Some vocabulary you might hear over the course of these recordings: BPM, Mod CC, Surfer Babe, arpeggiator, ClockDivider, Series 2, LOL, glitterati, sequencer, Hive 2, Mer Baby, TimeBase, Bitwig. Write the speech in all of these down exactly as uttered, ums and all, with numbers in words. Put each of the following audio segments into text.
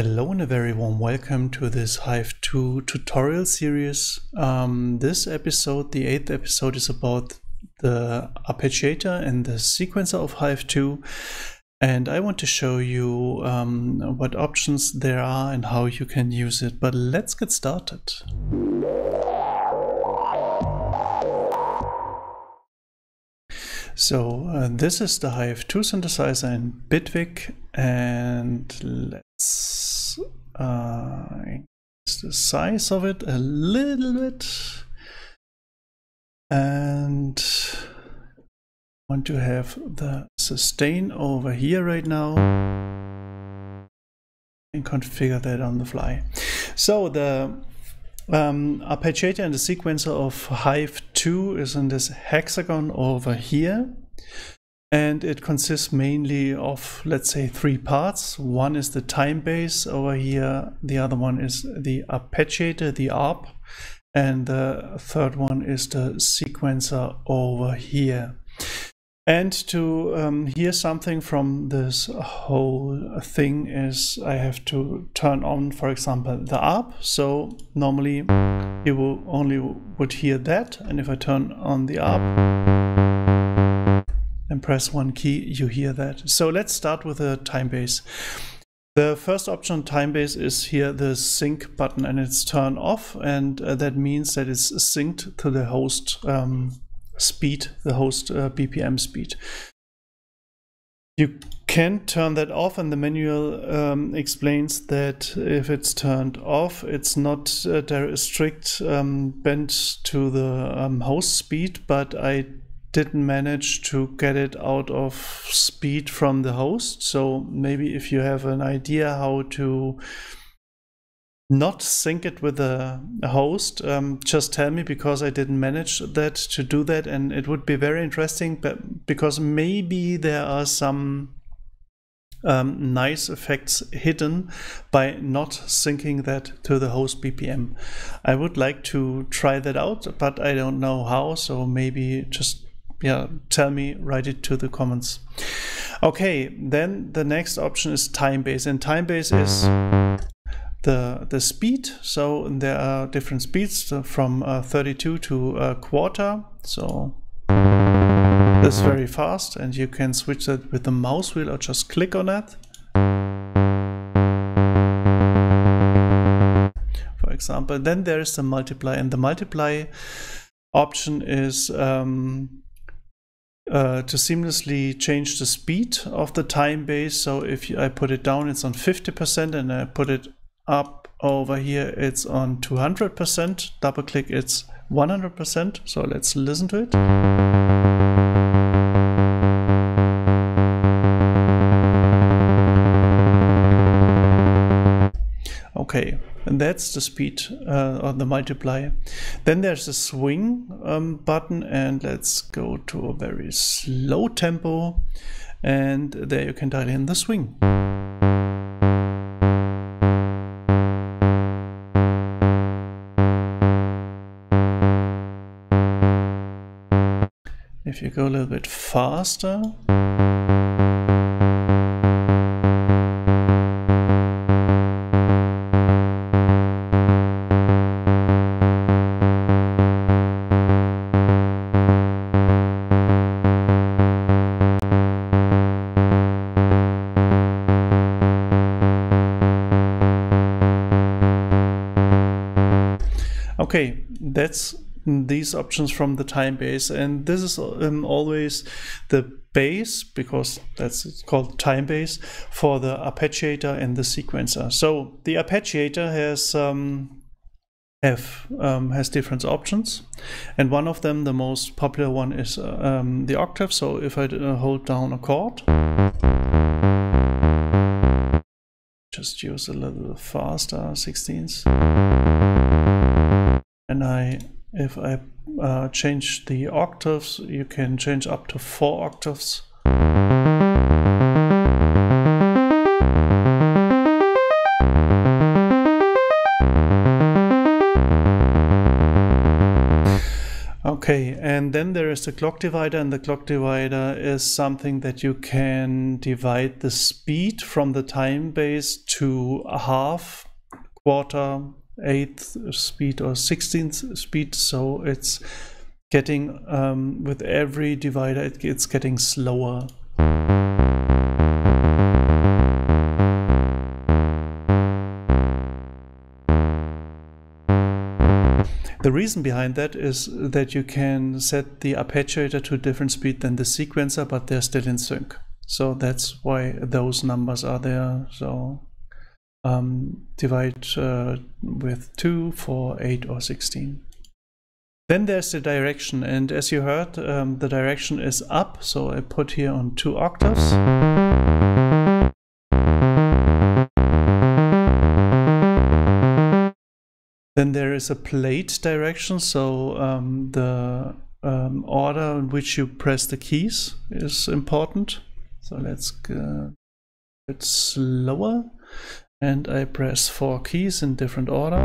Hello and a very warm welcome to this Hive two tutorial series. Um, this episode, the eighth episode, is about the arpeggiator and the sequencer of Hive two. And I want to show you um, what options there are and how you can use it. But let's get started. So uh, this is the Hive two synthesizer in Bitwig, and let's uh, increase the size of it a little bit. And I want to have the sustain over here right now and configure that on the fly. So the Um, arpeggiator and the sequencer of Hive two is in this hexagon over here, and it consists mainly of, let's say, three parts. One is the time base over here, the other one is the arpeggiator, the arp, and the third one is the sequencer over here. And to um, hear something from this whole thing is I have to turn on, for example, the arp. So normally you will only would hear that, and if I turn on the arp and press one key, you hear that. So let's start with the time base. The first option, time base, is here the sync button, and it's turned off, and uh, that means that it's synced to the host um, speed, the host uh, B P M speed. You can turn that off, and the manual um, explains that if it's turned off, it's not uh, strict um, bent to the um, host speed, but I didn't manage to get it out of speed from the host. So maybe if you have an idea how to not sync it with the host, um, just tell me, because I didn't manage that to do that, and it would be very interesting, but because maybe there are some um, nice effects hidden by not syncing that to the host B P M. I would like to try that out, but I don't know how, so maybe just yeah, tell me, write it to the comments. Okay, then the next option is time base, and time base is The, the speed. So there are different speeds from uh, thirty-two to a quarter, so that's very fast, and you can switch that with the mouse wheel or just click on that. For example, then there is the multiply, and the multiply option is um, Uh, to seamlessly change the speed of the time base. So if I put it down, it's on fifty percent, and I put it up over here, it's on two hundred percent. Double click, it's one hundred percent. So let's listen to it. Okay, and that's the speed uh, or the multiply. Then there's the swing um, button, and let's go to a very slow tempo, and there you can dial in the swing. If you go a little bit faster, okay, that's these options from the time base, and this is um, always the base, because that's it's called time base for the arpeggiator and the sequencer. So the arpeggiator has um, have um, has different options, and one of them, the most popular one, is uh, um, the octave. So if I uh, hold down a chord, just use a little faster sixteenths, and I. If I uh, change the octaves, you can change up to four octaves. Okay, and And then there is the clock divider, and the clock divider is something that you can divide the speed from the time base to a half, quarter, eighth speed or sixteenth speed. So it's getting, um, with every divider, it, it's getting slower. The reason behind that is that you can set the arpeggiator to a different speed than the sequencer, but they're still in sync. So that's why those numbers are there. So um, divide uh, with two for eight or sixteen. Then there's the direction, and as you heard, um, the direction is up. So I put here on two octaves. Then there is a plate direction, so um, the um, order in which you press the keys is important. So let's go a bit slower, and I press four keys in different order.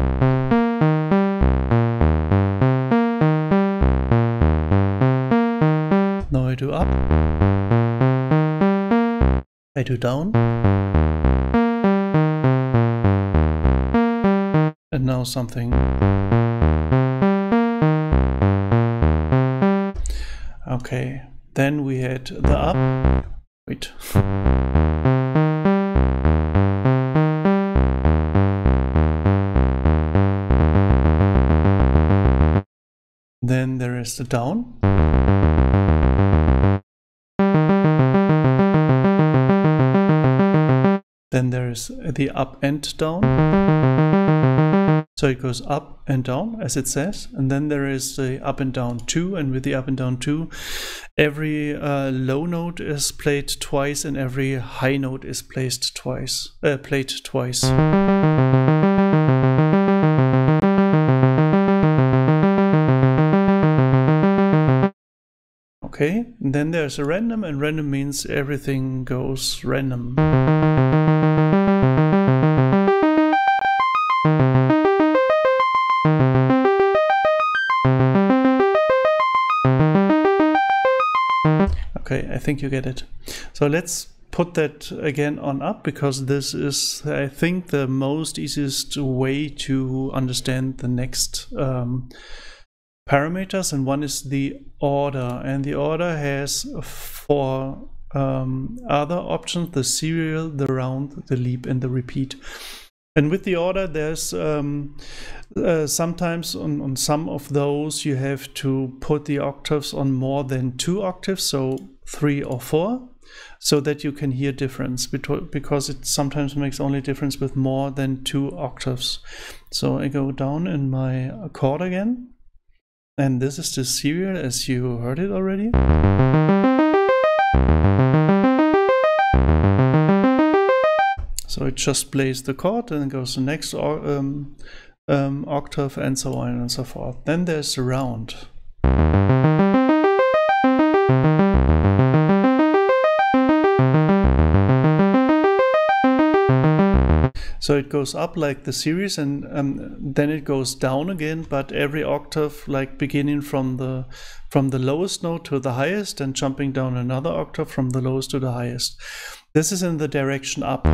Now I do up, I do down. And now something. Okay, then we had the up. Wait. Then there is the down. Then there is the up and down. So it goes up and down, as it says, and then there is the up and down two, and with the up and down two, every uh, low note is played twice, and every high note is placed twice, uh, played twice. Okay, and then there's a random, and random means everything goes random. I think you get it. So let's put that again on up, because this is, I think, the most easiest way to understand the next um, parameters. And one is the order, and the order has four um, other options: the serial, the round, the leap, and the repeat. And with the order, there's um, uh, sometimes on, on some of those you have to put the octaves on more than two octaves, so three or four, so that you can hear difference, because it sometimes makes only difference with more than two octaves. So I go down in my chord again, and this is the serial, as you heard it already. So it just plays the chord and goes to the next um, um, octave, and so on and so forth. Then there's the round. So it goes up like the series, and um, then it goes down again, but every octave, like beginning from the from the lowest note to the highest, and jumping down another octave from the lowest to the highest. This is in the direction up.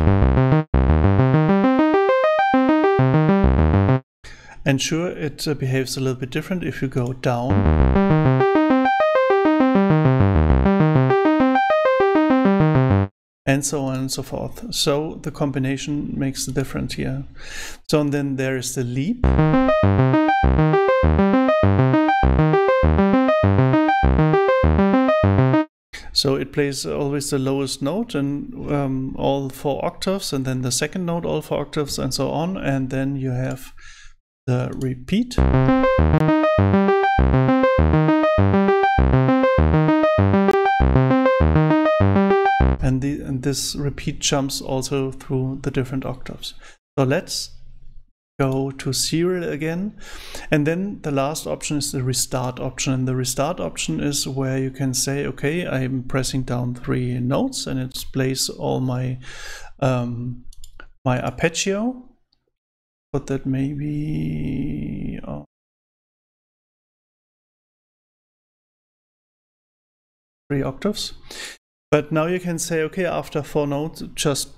And sure, it uh, behaves a little bit different if you go down. And so on and so forth. So the combination makes the difference here. So and then there is the leap. So it plays always the lowest note, and um, all four octaves, and then the second note, all four octaves, and so on. And then you have the repeat. And, the, and this repeat jumps also through the different octaves. So let's go to serial again, and then the last option is the restart option, and the restart option is where you can say, okay, I'm pressing down three notes, and it plays all my um, my arpeggio. But that maybe oh. three octaves. But now you can say, okay, after four notes, just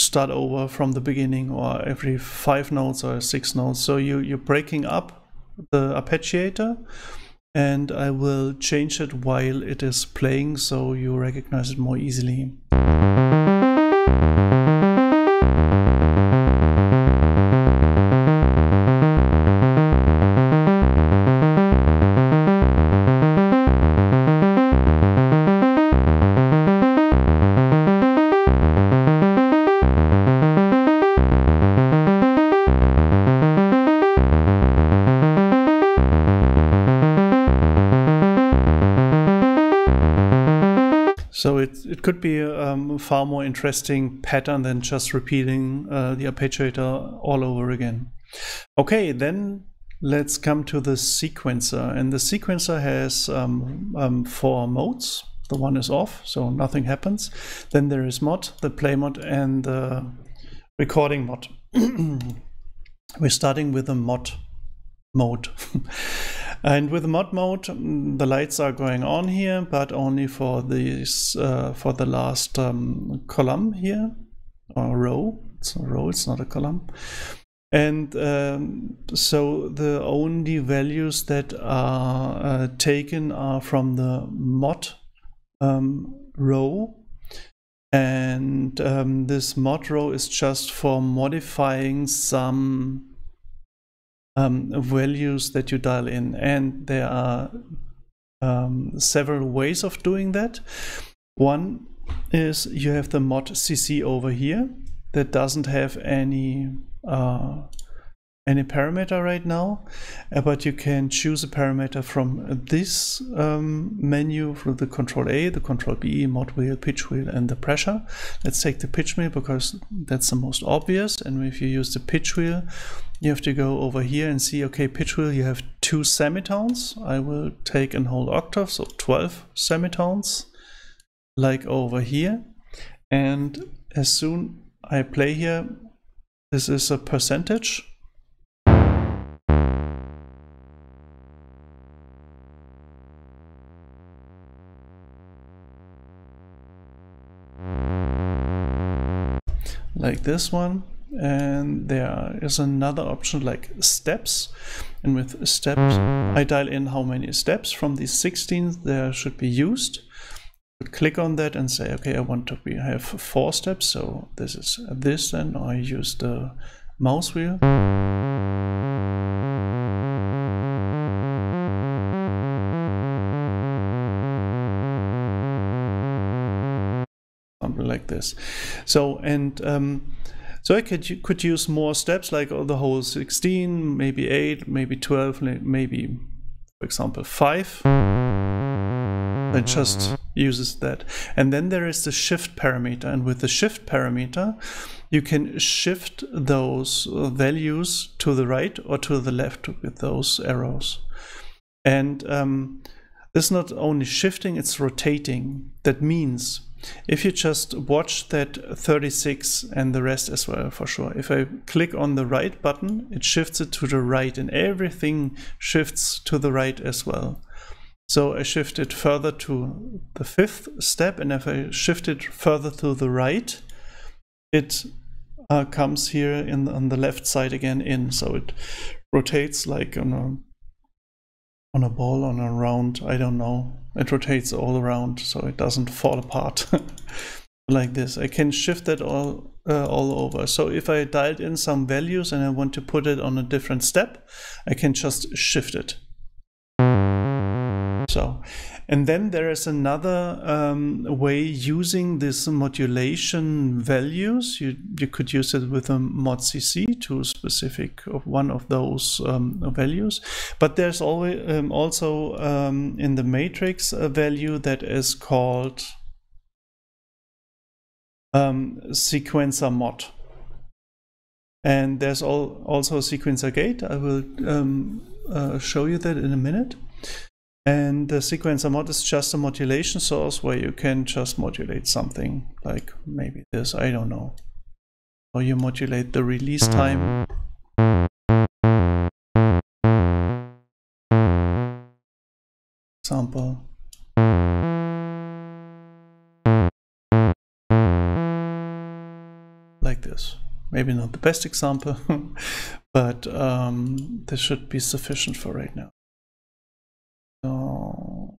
start over from the beginning, or every five notes or six notes. So you, you're breaking up the arpeggiator, and I will change it while it is playing so you recognize it more easily. So it, it could be a um, far more interesting pattern than just repeating uh, the arpeggiator all over again. Okay, then let's come to the sequencer. And the sequencer has um, um, four modes. The one is off, so nothing happens. Then there is mod, the play mod, and the recording mod. We're starting with the mod mode. And with mod mode, the lights are going on here, but only for this uh, for the last um, column here, or row. It's a row, it's not a column. And um, so the only values that are uh, taken are from the mod um, row. And um, this mod row is just for modifying some Um, values that you dial in, and there are um, several ways of doing that. One is you have the mod C C over here that doesn't have any uh, any parameter right now, but you can choose a parameter from this um, menu through the Control A, the Control B, mod wheel, pitch wheel, and the pressure. Let's take the pitch wheel because that's the most obvious, and if you use the pitch wheel, you have to go over here and see, okay, pitch wheel, you have two semitones. I will take an whole octave, so twelve semitones, like over here. And as soon I play here, this is a percentage. Like this one. And there is another option like steps, and with steps I dial in how many steps from these sixteen there should be used. Click on that and say, okay, I want to be, have four steps, so this is this, and I use the mouse wheel. Something like this. So, and um, So I could, could use more steps, like the whole sixteen, maybe eight, maybe twelve, maybe, for example, five. It just uses that. And then there is the shift parameter. And with the shift parameter, you can shift those values to the right or to the left with those arrows. And um, it's not only shifting, it's rotating. That means if you just watch that thirty-six and the rest as well, for sure. If I click on the right button, it shifts it to the right, and everything shifts to the right as well. So I shift it further to the fifth step, and if I shift it further to the right, it uh, comes here in, on the left side again in. So it rotates like on a, on a ball, on a round, I don't know. It rotates all around, so it doesn't fall apart like this. I can shift that all uh, all over. So if I dialed in some values and I want to put it on a different step, I can just shift it. So, and then there is another um, way using this modulation values. You you could use it with a mod C C to specific of one of those um, values. But there's always um, also um, in the matrix a value that is called um, sequencer mod. And there's all, also a sequencer gate. I will um, uh, show you that in a minute. And the sequencer mod is just a modulation source where you can just modulate something, like maybe this, I don't know. Or you modulate the release time. Example. maybe not the best example, but um, this should be sufficient for right now. So,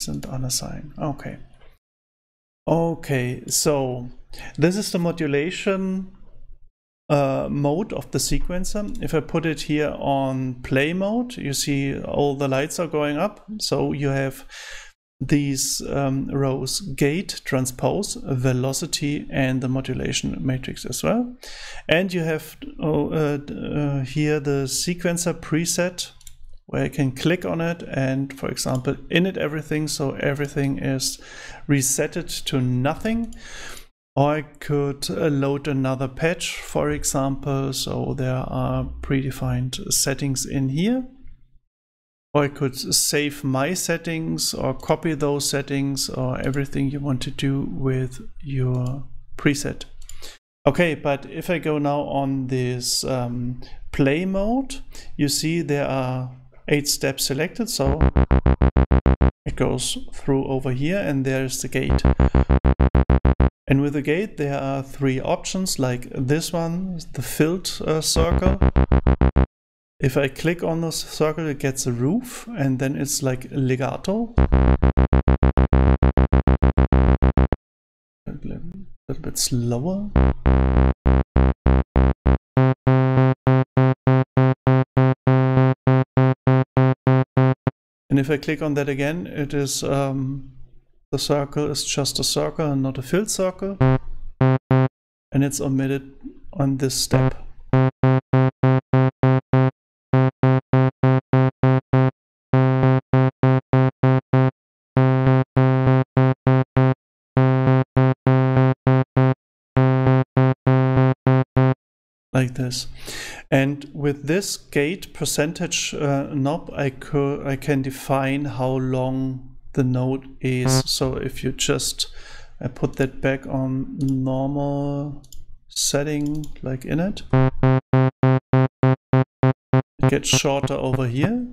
isn't unassigned. Okay. Okay, so this is the modulation uh, mode of the sequencer. If I put it here on play mode, you see all the lights are going up. So you have these um, rows, gate, transpose, velocity, and the modulation matrix as well. And you have oh, uh, uh, here the sequencer preset, where I can click on it and, for example, init everything, so everything is resetted to nothing. Or I could load another patch, for example, so there are predefined settings in here. Or I could save my settings or copy those settings or everything you want to do with your preset. Okay, but if I go now on this um, play mode, you see there are eight steps selected, so it goes through over here, and there's the gate. And with the gate there are three options, like this one, the filled uh, circle. If I click on this circle, it gets a roof, and then it's like legato, a little bit slower. And if I click on that again, it is um, the circle is just a circle and not a filled circle, and it's omitted on this step. Like this. And with this gate percentage uh, knob, I, could, I can define how long the node is. So if you just I put that back on normal setting, like in it, it gets shorter over here,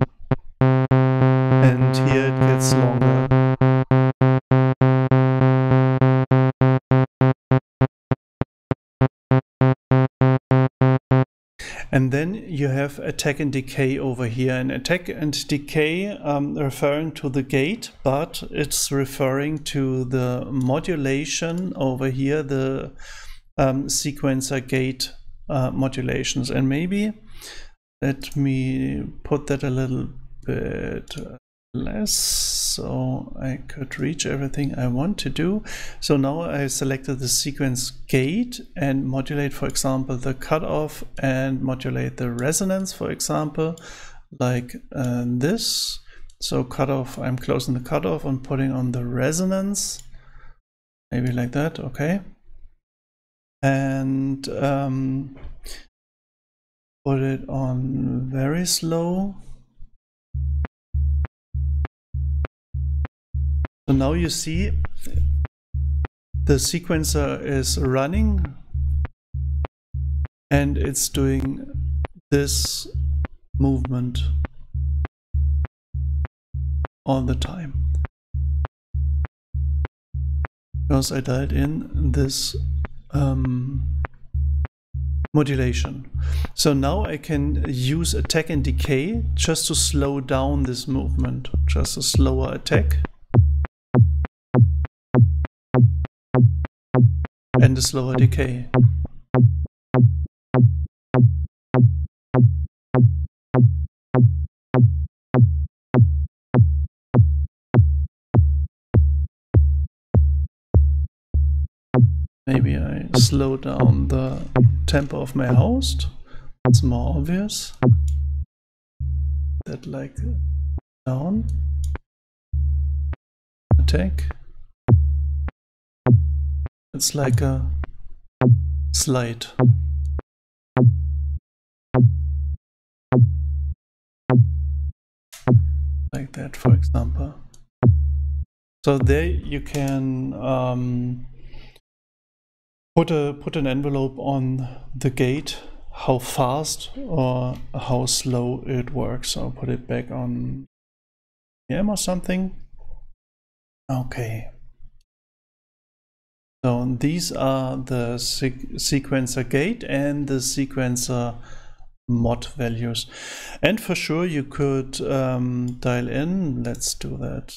and here it gets longer. And then you have attack and decay over here. And attack and decay um, referring to the gate, but it's referring to the modulation over here, the um, sequencer gate uh, modulations. And maybe let me put that a little bit less so I could reach everything I want to do. So now I selected the sequence gate and modulate, for example, the cutoff and modulate the resonance, for example, like uh, this. So cutoff, I'm closing the cutoff and putting on the resonance, maybe like that. Okay, and um, put it on very slow. So now you see the sequencer is running and it's doing this movement all the time. Because I dialed in this um, modulation. So now I can use attack and decay just to slow down this movement, just a slower attack. And a slower decay. Maybe I slow down the tempo of my host. It's more obvious. That like down. Attack. It's like a slide. Like that, for example. So there you can um, put a put an envelope on the gate, how fast or how slow it works. I'll put it back on B P M or something. Okay. So these are the sequencer gate and the sequencer mod values. And for sure you could um, dial in. Let's do that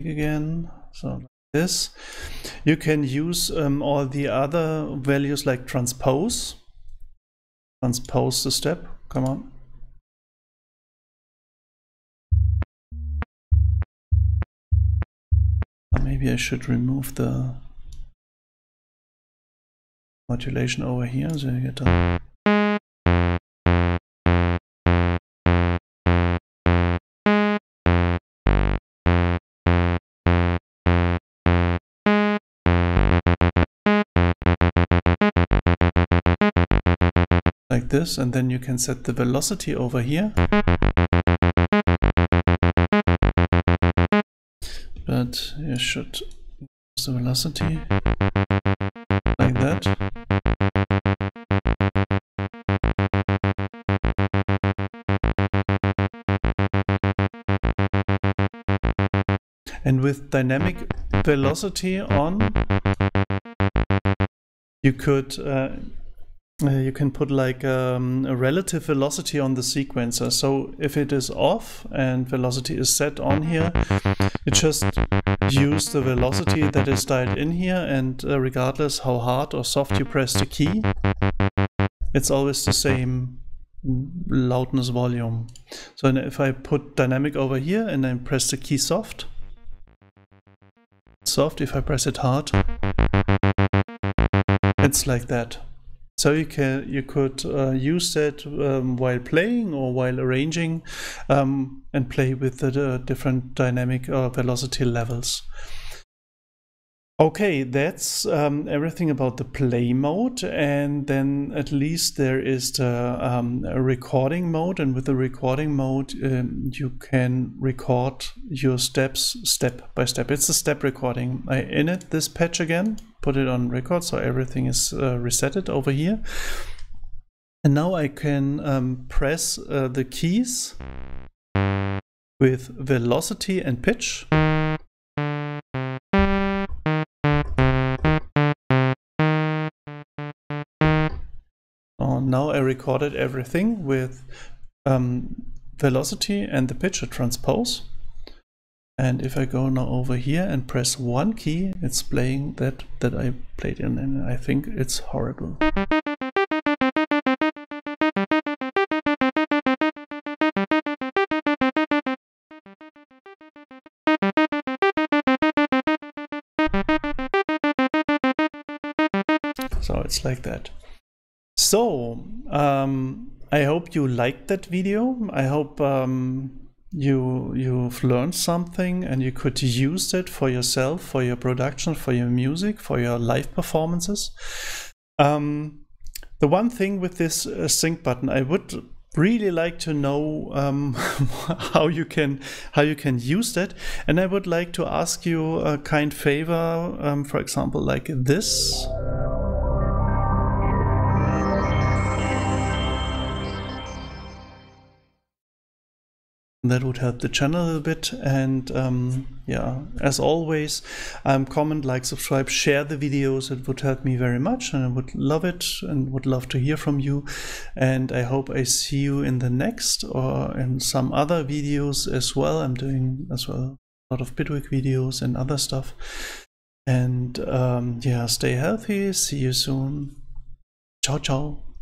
again. So like this. You can use um, all the other values like transpose. Transpose the step. Come on. Maybe I should remove the modulation over here, so you get a like this, and then you can set the velocity over here. But you should use the velocity like that. And with dynamic velocity on, you could uh, you can put like um, a relative velocity on the sequencer. So if it is off and velocity is set on here, you just use the velocity that is dialed in here, and uh, regardless how hard or soft you press the key, it's always the same loudness volume. So if I put dynamic over here and then press the key soft, soft, if I press it hard, it's like that. So you can you could uh, use that um, while playing or while arranging, um, and play with the, the different dynamic uh, velocity levels. Okay, that's um, everything about the play mode, and then at least there is the um, recording mode, and with the recording mode um, you can record your steps step by step. It's a step recording. I init this patch again, put it on record, so everything is uh, resetted over here. And now I can um, press uh, the keys with velocity and pitch. Now I recorded everything with um, velocity and the pitch, a transpose. And if I go now over here and press one key, it's playing that that I played in, and I think it's horrible. So it's like that. So, um, I hope you liked that video. I hope um, you, you've learned something and you could use it for yourself, for your production, for your music, for your live performances. Um, the one thing with this uh, sync button, I would really like to know um, how you can how you can use that. And I would like to ask you a kind favor, um, for example, like this. That would help the channel a bit, and um, yeah, as always, um, comment, like, subscribe, share the videos. It would help me very much, and I would love it and would love to hear from you. And I hope I see you in the next or in some other videos as well. I'm doing as well a lot of Bitwig videos and other stuff. And um, yeah, stay healthy. See you soon. Ciao, ciao.